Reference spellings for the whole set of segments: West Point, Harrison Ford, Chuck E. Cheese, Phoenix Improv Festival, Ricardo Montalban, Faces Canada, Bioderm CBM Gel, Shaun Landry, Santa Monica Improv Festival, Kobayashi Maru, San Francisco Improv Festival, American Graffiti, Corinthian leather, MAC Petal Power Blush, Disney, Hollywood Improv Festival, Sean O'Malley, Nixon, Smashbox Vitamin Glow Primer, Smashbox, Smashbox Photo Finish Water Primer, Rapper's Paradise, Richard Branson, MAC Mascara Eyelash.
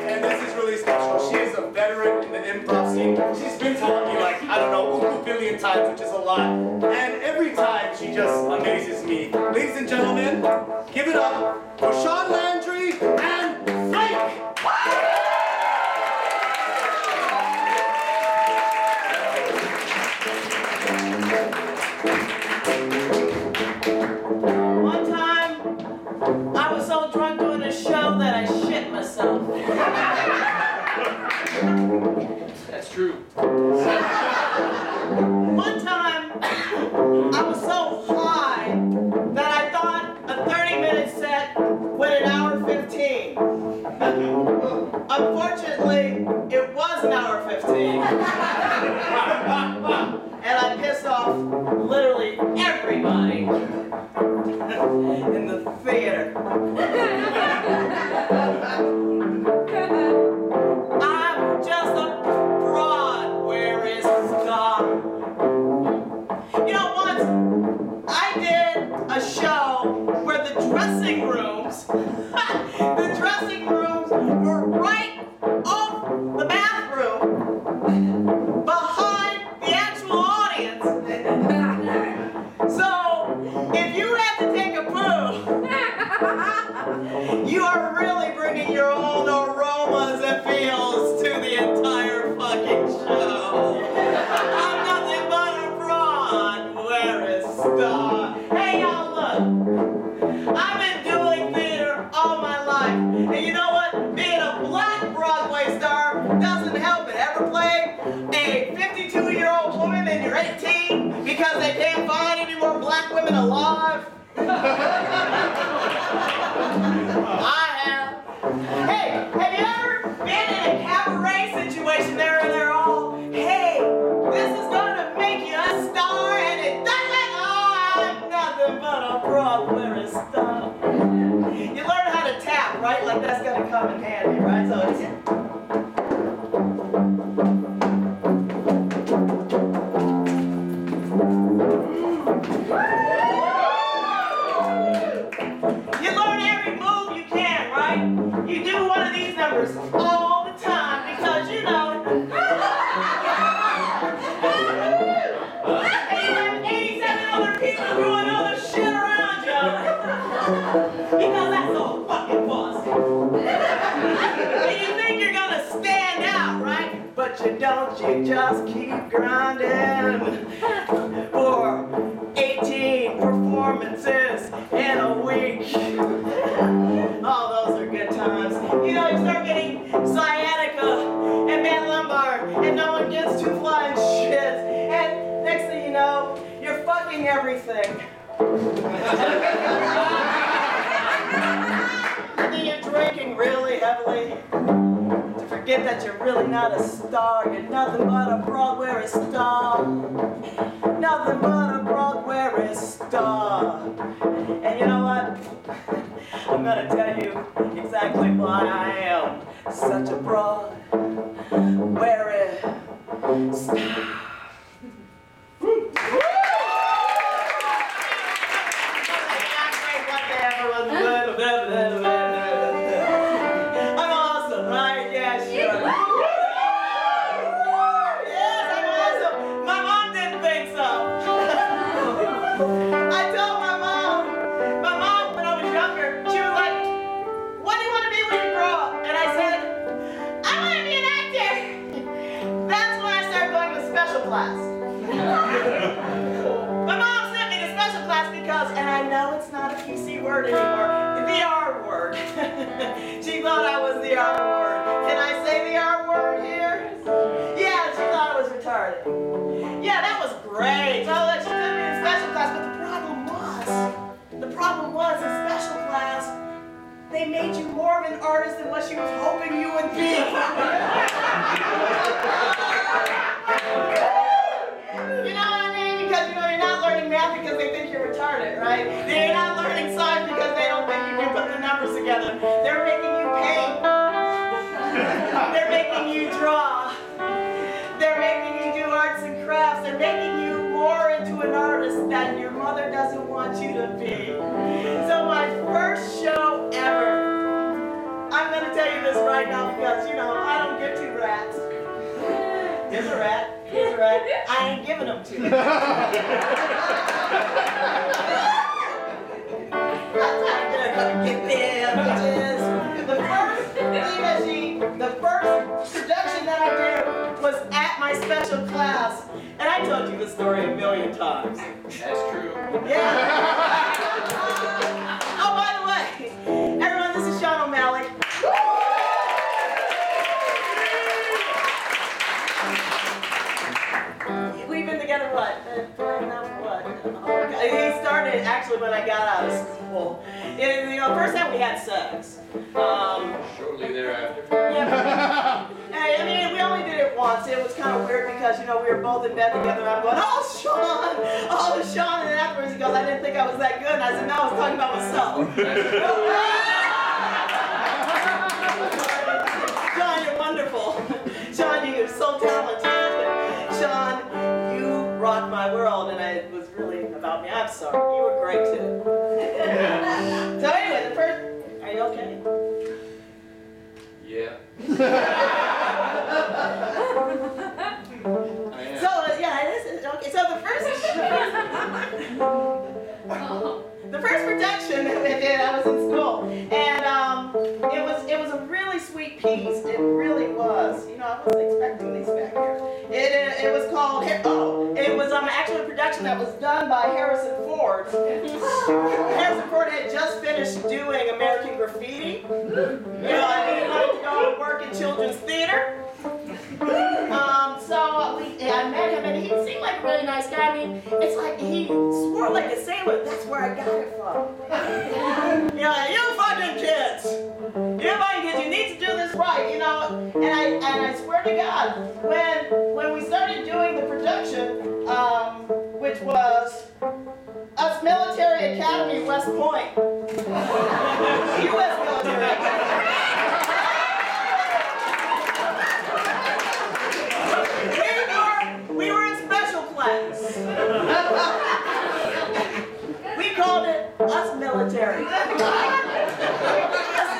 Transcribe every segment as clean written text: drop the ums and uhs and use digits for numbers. and this is really special. She is a veteran in the improv scene. She's been telling me, like, I don't know, a billion times, which is a lot. And every time, she just amazes me. Ladies and gentlemen, give it up for Shaun Landry and Frank! That's true. One time, I was so high that I thought a 30-minute set went an hour 15. Unfortunately, it was an hour 15. And I pissed off literally everybody in the theater. A show where the dressing rooms were right off the bathroom behind the actual audience. So if you have to take a poo, you are really bringing your own aromas and feels to the entire fucking show. I'm nothing but a fraud. Where is Star? Hey y'all, look, I've been doing theater all my life, and you know what? Being a black Broadway star doesn't help it. Ever play a 52-year-old woman and you're 18 because they can't find any more black women alive? I have. Hey, have you ever been in a cabaret situation there and they're all, hey, this is gonna make you a star, and it doesn't? But a Broadway star. You learn how to tap, right? Like that's gonna come in handy, right? So it's you learn every move you can, right? You do one of these numbers all the time because you know. Because that's so fucking bossy. And you think you're gonna stand out, right? But you don't, you just keep grinding for 18 performances in a week. All those are good times. You know, you start getting sciatica and bad lumbar, and no one gets to flying shit. And next thing you know, you're fucking everything. And then you're drinking really heavily to forget that you're really not a star. You're nothing but a Broadway star. Nothing but a Broadway star. And you know what? I'm gonna tell you exactly why I am such a Broadway star. Anymore. The R word. She thought I was the R word. Can I say the R word here? Yeah, she thought I was retarded. Yeah, that was great. So that she took me in special class, but the problem was in special class, they made you more of an artist than what she was hoping you would be. You know what I mean? Because you know you're not learning math because they think you're retarded, right? You're not learning science because they don't think you can put the numbers together. They're making you paint. They're making you draw. They're making you do arts and crafts. They're making you more into an artist than your mother doesn't want you to be. So my first show ever, I'm gonna tell you this right now because but I ain't giving them to you. I'm get there, bitches. The first production that I did was at my special class, and I told you this story 1,000,000 times. That's true. Yeah. Oh, by the way, everyone, this is Sean O'Malley. We've been together, what? He started actually when I got out of school. And, you know, first time we had sex. Shortly thereafter. Yeah. I mean, we only did it once. It was kind of weird because, you know, we were both in bed together. And I'm going, oh, Sean! Oh, Sean! And then afterwards he goes, I didn't think I was that good. And I said, no, I was talking about myself. Sean, you're wonderful. Sean, you're so talented. Sean, rocked my world, and it was really about me. I'm sorry, you were great too. So anyway, the first, are you okay? Yeah. I am. So yeah, this is okay. So the first production that we did, I was in school, and it was a really sweet piece. It really was. You know, I wasn't expecting these back here. It was called. It was actually a production that was done by Harrison Ford. Harrison Ford had just finished doing American Graffiti. You know, I wanted to go to work in children's theater. I met him, and he seemed like a really nice guy. I mean, it's like he swore like a sailor. That's where I got it from. You know, like, you fucking kids. You fucking kids, you need to do this right, you know. And I swear to God, when we started doing the production, which was us military academy, West Point. U.S. military academy. We called it us military. Us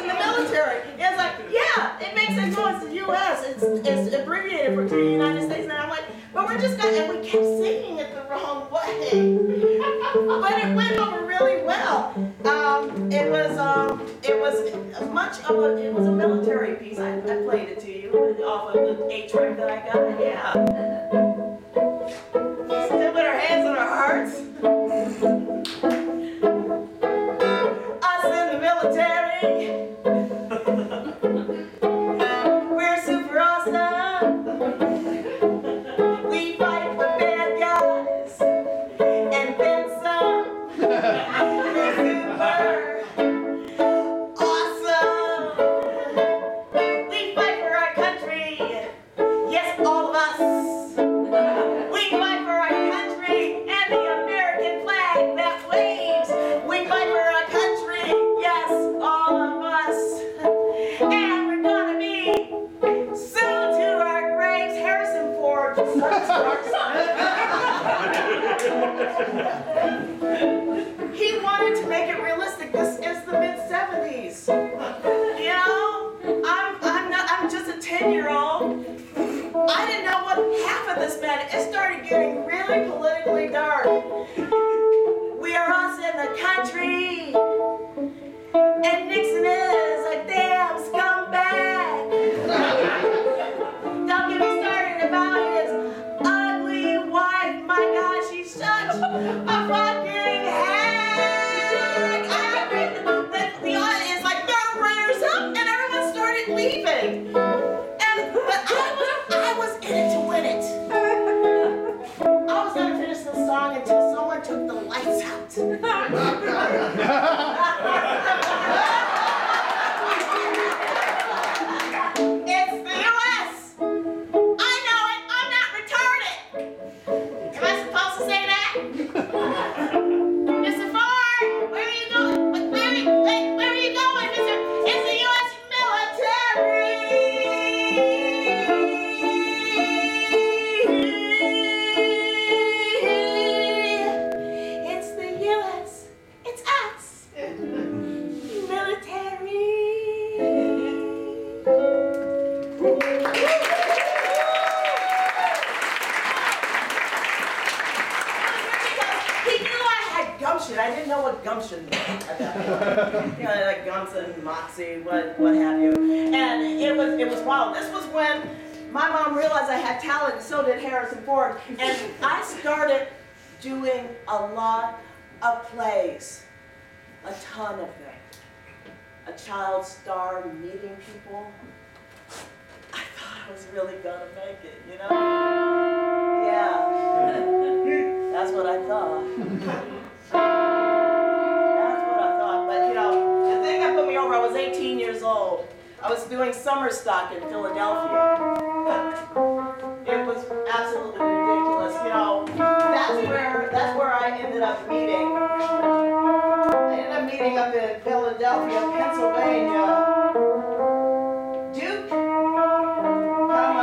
in the military. It's like, yeah, it makes sense. No, it's the U.S. It's abbreviated for the United States. And I'm like, but we're just going, and we kept singing it the wrong way. But it went over really well. It was a military piece. I played it to you off of the A-track that I got. Yeah. Still with our hands on our hearts. Us in the military. We're super awesome. We fight for bad guys. And then some. We're super awesome. We fight for our country. Yes, all of us. He wanted to make it realistic. This is the mid-70s. You know, I'm just a 10-year-old. I didn't know what half of this meant. It started getting really politically dark. We are us in the country, and Nixon is a damn scumbag. Don't get me started about his ugly wife. My God, she's such a fucking hag. I read the audience is like, third graders up, and everyone started leaving. But I was in it to win it. I was gonna finish the song until someone took the lights out. gumption. I didn't know what gumption was at that point. You know, like gumption, moxie, what have you. And it was wild. This was when my mom realized I had talent, and so did Harrison Ford. And I started doing a lot of plays, a ton of them. A child star, meeting people. I thought I was really gonna make it, you know? Yeah, that's what I thought. That's what I thought, but you know, the thing that put me over, I was 18 years old. I was doing summer stock in Philadelphia. It was absolutely ridiculous, you know. That's where I ended up meeting. I ended up meeting up in Philadelphia, Pennsylvania. Duke, come yeah,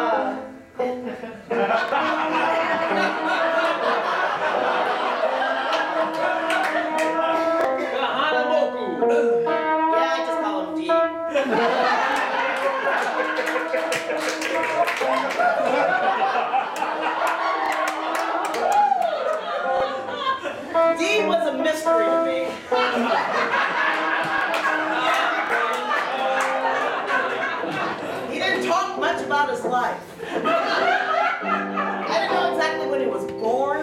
I just call him D. D was a mystery to me. He didn't talk much about his life. I didn't know exactly when he was born. I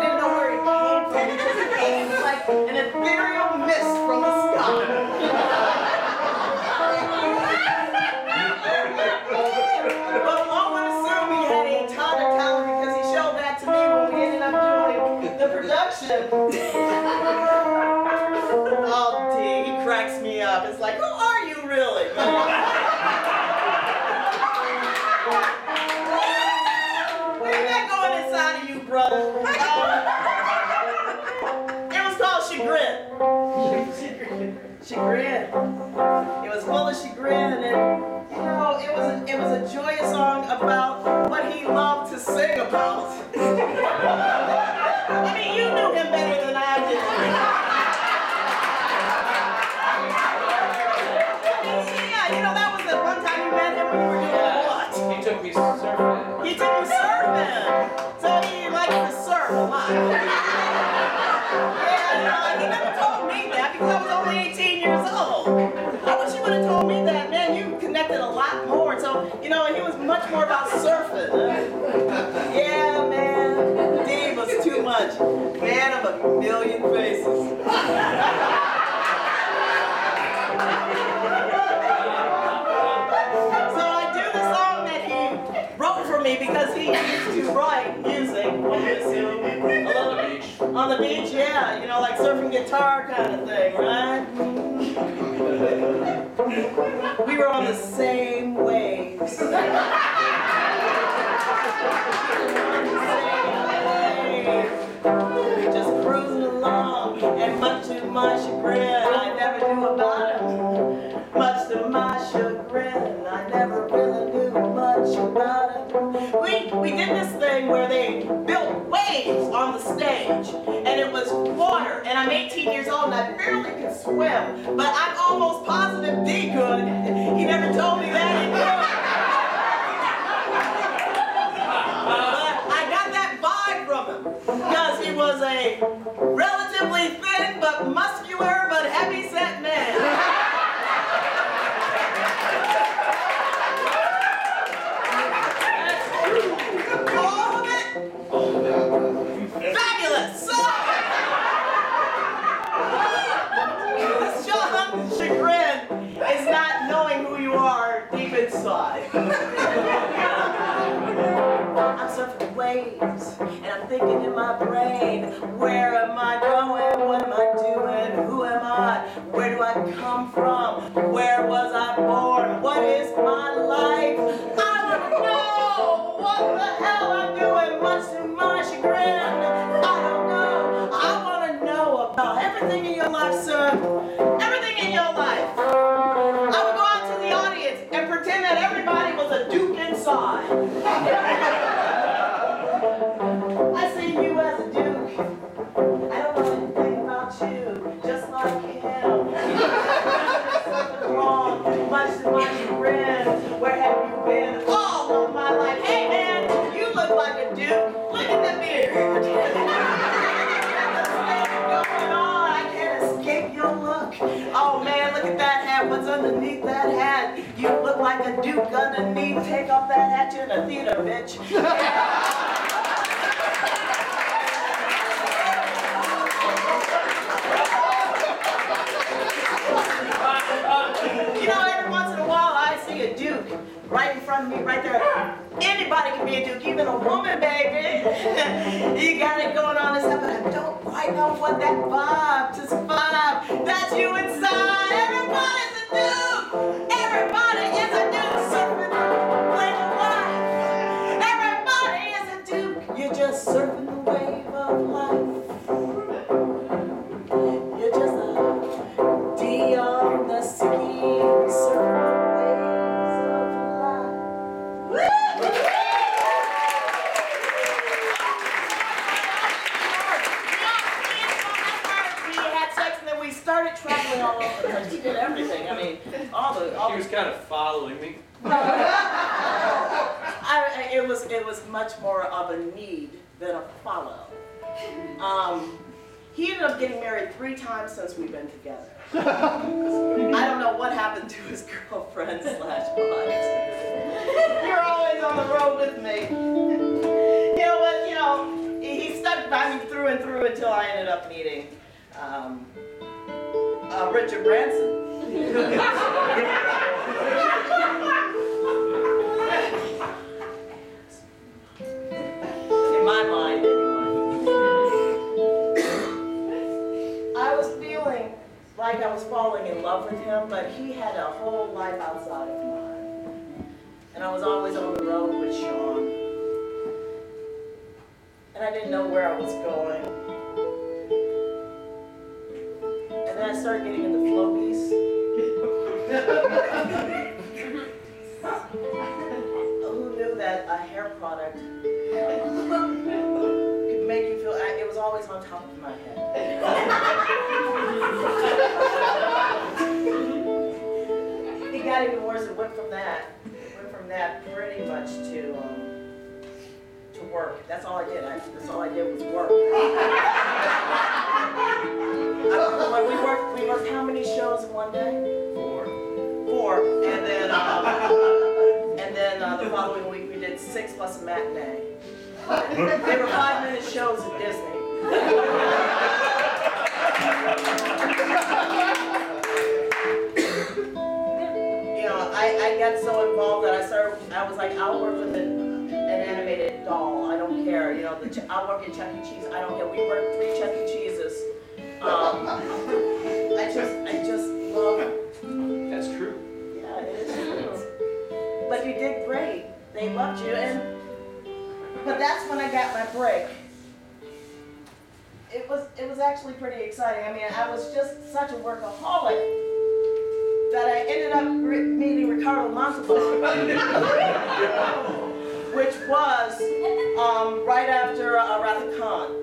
didn't know where he came from. He just came like an ethereal mist from the sky. But one would assume he had a ton of talent because he showed that to me when we ended up doing the production. Oh, D, he cracks me up. It's like, who are you really? We're not going inside of you, brother. It was called Chagrin. Chagrin. It was full of chagrin, and you know, it was a joyous song about what he loved to sing about. I mean, you knew him better than I did. Yeah, you know, that was the one time you met him when you were doing a lot. He took me surfing. He took me surfing. So he liked to surf a lot. Yeah, you know, like, he never told me that because I was only 18 years old. I wish he would have told me that, man, you connected a lot more. So, you know, he was much more about surfing. Yeah, man. Dave was too much. Man of a million faces. So I do the song that he wrote for me because he used to write music when he was on the beach, yeah, you know, like surfing guitar kind of thing, right? We were on the same waves. Just cruising along, and much to my chagrin, I never knew about it. Much to my chagrin, I never really knew much about it. We did this thing where they built waves on the stage, and it was water, and I'm 18 years old, and I barely could swim, but I'm almost positive D could. He never told me that he could. Because he was a relatively thin but muscular but heavy-set man. All of it? All of it. Fabulous! So, this Shaun's chagrin is not knowing who you are deep inside. I'm surfing waves, and I'm thinking in my brain, where am I going, what am I doing, who am I, where do I come from, where was I born, what is my life, I don't know what the hell I'm doing, much to my chagrin, I don't know, I want to know about everything in your life, sir, everything in your life. I would go out to the audience and pretend that everybody was a duke inside. Look at the beard. underneath that hat. You look like a duke underneath. Take off that hat, you're in a theater, bitch. You know, every once in a while I see a duke right in front of me, right there. Anybody can be a duke, even a woman, baby. You got it going on and stuff, but I don't quite know what that vibe, just vibe. That's you inside. Everybody's a duke. Everybody is a duke. Surfing the wave of life. Everybody is a duke. You're just surfing the wave of life. You're just a D on the ski surfing. She did everything. I mean, all she was kind of following me. It was much more of a need than a follow. He ended up getting married 3 times since we've been together. I don't know what happened to his girlfriend / wife. You're always on the road with me. You know what? You know, he stuck by me through and through until I ended up meeting. Richard Branson. In my mind, anyway. I was feeling like I was falling in love with him, but he had a whole life outside of mine. And I was always on the road with Shaun. And I didn't know where I was going. And then I started getting into floaties. Who knew that a hair product could make you feel, it was always on top of my head. It got even worse. It went from that pretty much to work. That's all I did. That's all I did was work. We worked how many shows in one day? 4. And then the following week we did 6 plus a matinee. They were 5-minute shows at Disney. You know, I got so involved that I was like, I'll work with an animated doll. I don't care. You know, I'll work at Chuck E. Cheese. I don't care. We worked 3 Chuck E. Cheeses. I just love. That's true. Yeah, it is true. But you did great. They loved you, but that's when I got my break. It was actually pretty exciting. I mean, I was just such a workaholic that I ended up meeting Ricardo Montalban. Which was right after Ratha Khan.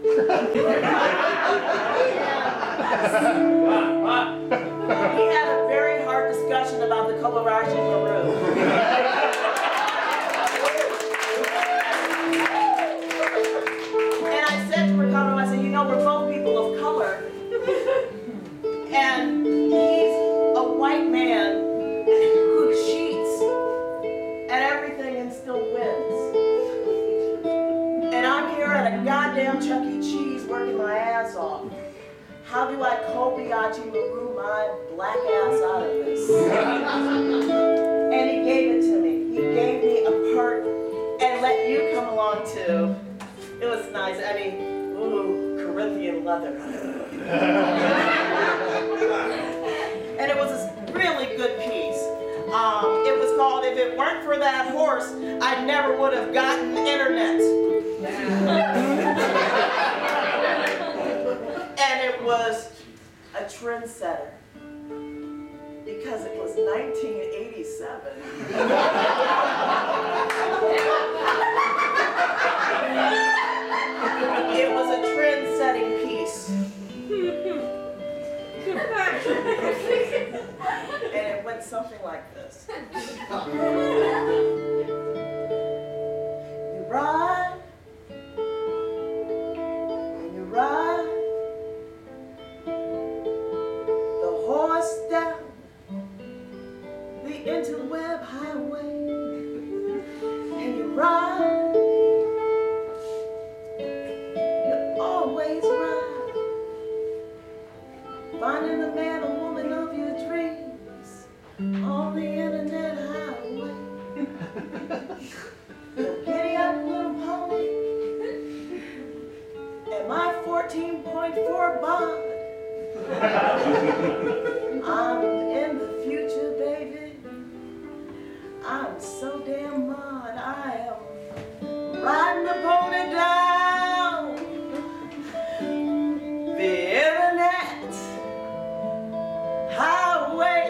He had a very hard discussion about the Colorashi Maroon. And I said to Ricardo, I said, you know, we're both people of color. And he's a white man who cheats at everything and still wins. And I'm here at a goddamn Chuck E. Cheese working my ass off. How do I Kobayashi Maru my black ass out of this? And he gave it to me. He gave me a part and let you come along too. It was nice. I mean, ooh, Corinthian leather. And it was a really good piece. It was called, If It Weren't For That Horse, I Never Would Have Gotten Internet. And it was a trendsetter because it was 1987. It was a trend-setting piece. And it went something like this. You ride. Ride the horse down the interweb highway, and you ride, you always ride, finding the man or woman of your dreams on the internet highway. So giddy up, little pony, and my 14.4 bond. I'm so damn mod, I am riding the pony down the internet highway.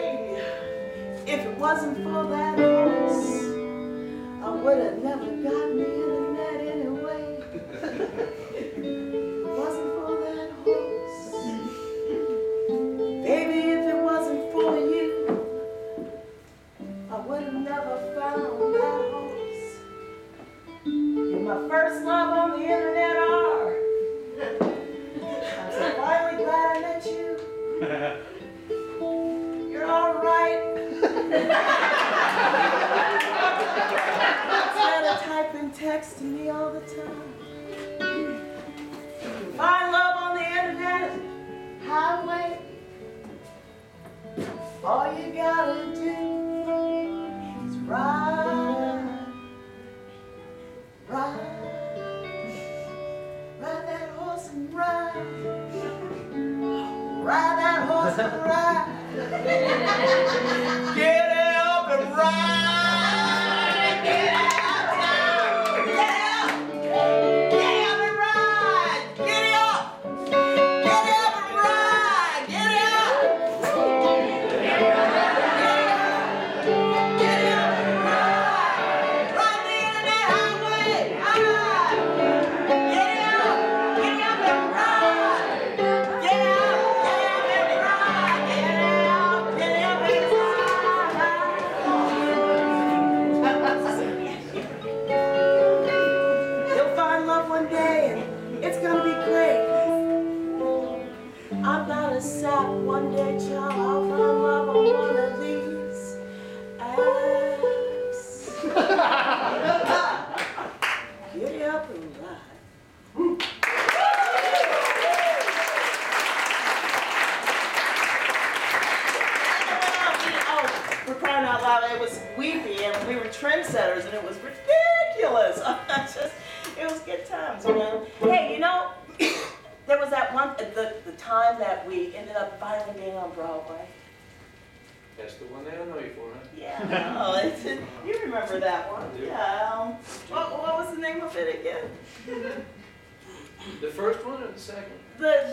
If it wasn't for that horse, I would have never gotten the internet anyway. If it wasn't for that horse, baby, if it wasn't for you, I would have never. My first love on the internet are. I'm so finally glad I met you. You're all right. Instead of typing text to me all the time. My love on the internet highway. All you gotta do is ride that horse and ride that horse and ride. Get up and ride, get up, get up and ride, get up and ride, get up and ride, ride the internet highway. One day, child, I'll find love on one of these apps. Giddy up and ride. Oh, we're crying out loud. It was weepy, and we were trendsetters, and it was ridiculous. It was good times, you know. Hey, you know. There was that one, the time that we ended up finally being on Broadway. That's the one that I know you for, huh? Yeah, no, it's, you remember that one. I do. Yeah. What was the name of it again? The first one or the second? The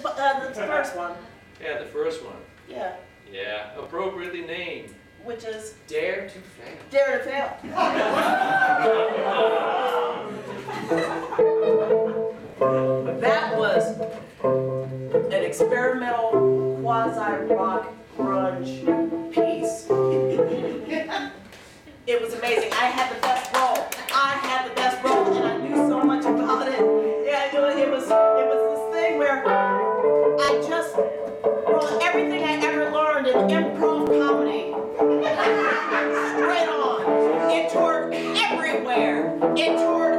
first one. Yeah, the first one. Yeah. Yeah, appropriately named. Which is? Dare to Fail. Dare to Fail. That was an experimental quasi-rock grunge piece. It was amazing. I had the best role. And I knew so much about it. Yeah, it was this thing where I just brought everything I ever learned in improv comedy straight on. It toured everywhere. It toured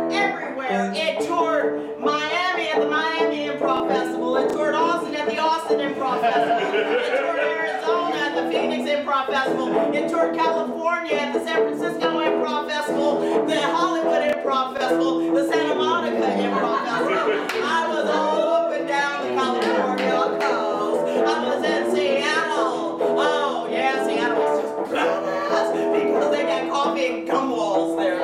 Miami at the Miami Improv Festival. It toured Austin at the Austin Improv Festival. It toured Arizona at the Phoenix Improv Festival. It toured California at the San Francisco Improv Festival, the Hollywood Improv Festival, the Santa Monica Improv Festival. I was all up and down the California coast. I was in Seattle. Oh, yeah, Seattle was just badass because they got coffee and gum walls there.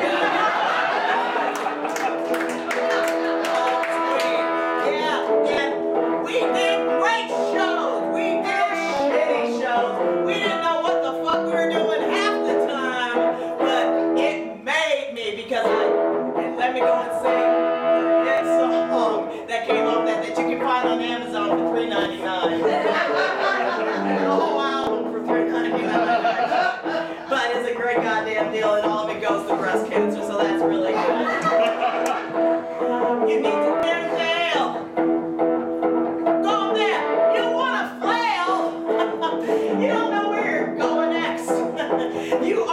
You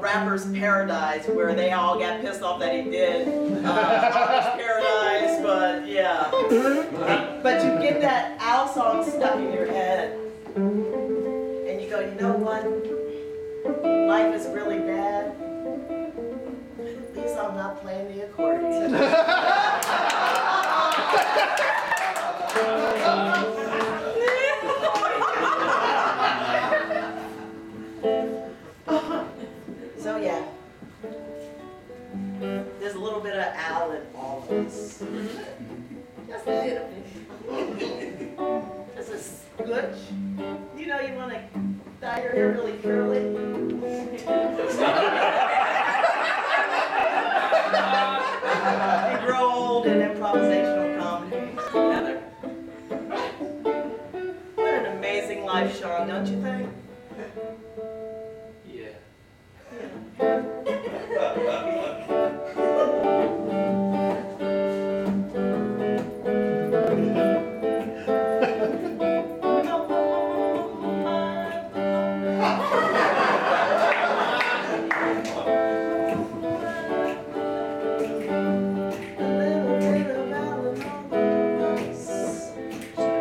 Rapper's Paradise, where they all got pissed off that he did Rapper's Paradise, but yeah. But you get that Al song stuck in your head, and you go, you know what? Life is really bad. At least I'm not playing the accordion. So yeah, there's a little bit of Al in all this. Just a little bit. Just a scooch. You know you want to dye your hair really curly. You grow old in improvisational comedy. Heather. What an amazing life, Shaun, don't you think? Amazing life. Always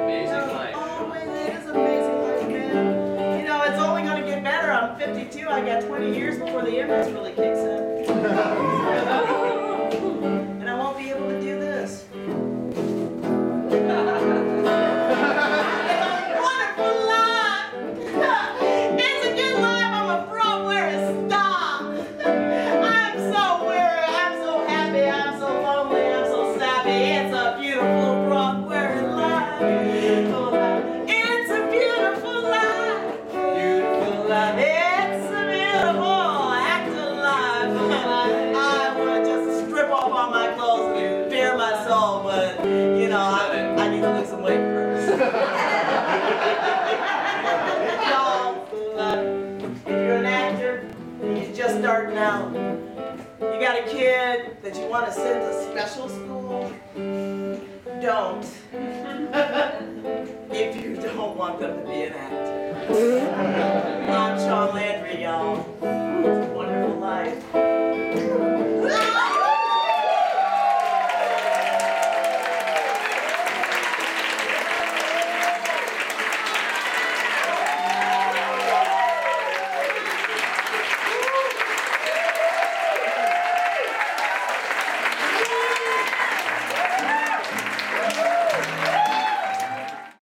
it is amazing life, man. You on my clothes and bare my soul, but you know, I need to lose some weight first. So, if you're an actor and you're just starting out, you got a kid that you want to send to special school, don't. If you don't want them to be an actor. I'm Shaun Landry, y'all.